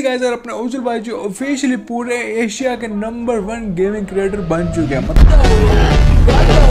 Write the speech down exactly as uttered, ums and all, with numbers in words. guys यार अपने ओजल भाई जो ऑफिशियली पूरे एशिया के नंबर वन गेमिंग क्रिएटर बन चुके हैं, मतलब